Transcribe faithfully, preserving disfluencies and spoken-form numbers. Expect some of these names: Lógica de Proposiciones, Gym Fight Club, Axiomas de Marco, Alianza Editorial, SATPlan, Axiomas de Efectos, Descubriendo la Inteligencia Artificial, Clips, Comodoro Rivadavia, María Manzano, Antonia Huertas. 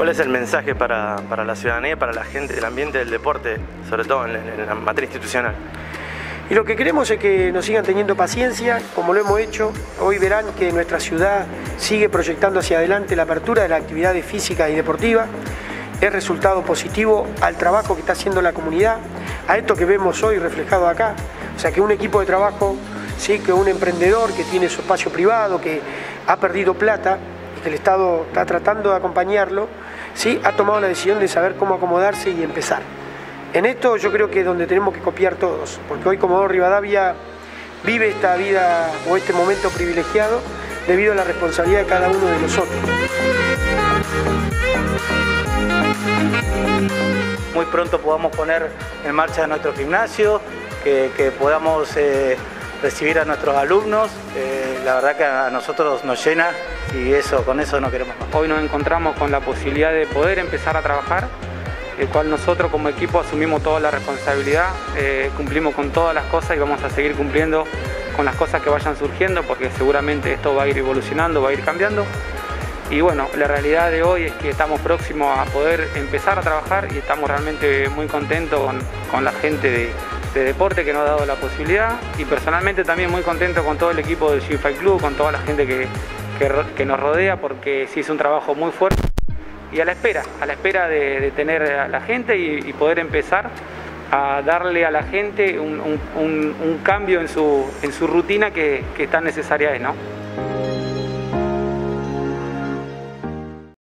¿Cuál es el mensaje para, para la ciudadanía, para la gente, el ambiente del deporte, sobre todo en, en la materia institucional? Y lo que queremos es que nos sigan teniendo paciencia, como lo hemos hecho. Hoy verán que nuestra ciudad sigue proyectando hacia adelante la apertura de las actividades físicas y deportivas. Es resultado positivo al trabajo que está haciendo la comunidad, a esto que vemos hoy reflejado acá. O sea, que un equipo de trabajo, ¿sí?, que un emprendedor que tiene su espacio privado, que ha perdido plata, que el Estado está tratando de acompañarlo, ¿sí?, ha tomado la decisión de saber cómo acomodarse y empezar. En esto yo creo que es donde tenemos que copiar todos, porque hoy Comodoro Rivadavia vive esta vida o este momento privilegiado debido a la responsabilidad de cada uno de nosotros. Muy pronto podamos poner en marcha nuestro gimnasio, que, que podamos eh, recibir a nuestros alumnos. Eh, la verdad que a nosotros nos llena y eso, con eso no queremos más. Hoy nos encontramos con la posibilidad de poder empezar a trabajar, el cual nosotros como equipo asumimos toda la responsabilidad, eh, cumplimos con todas las cosas y vamos a seguir cumpliendo con las cosas que vayan surgiendo, porque seguramente esto va a ir evolucionando, va a ir cambiando. Y bueno, la realidad de hoy es que estamos próximos a poder empezar a trabajar y estamos realmente muy contentos con, con la gente de, de deporte que nos ha dado la posibilidad, y personalmente también muy contento con todo el equipo del Gym Fight Club, con toda la gente que, que, que nos rodea, porque sí es un trabajo muy fuerte. Y a la espera, a la espera de, de tener a la gente y, y poder empezar a darle a la gente un, un, un, un cambio en su, en su rutina que, que tan necesaria es, ¿no?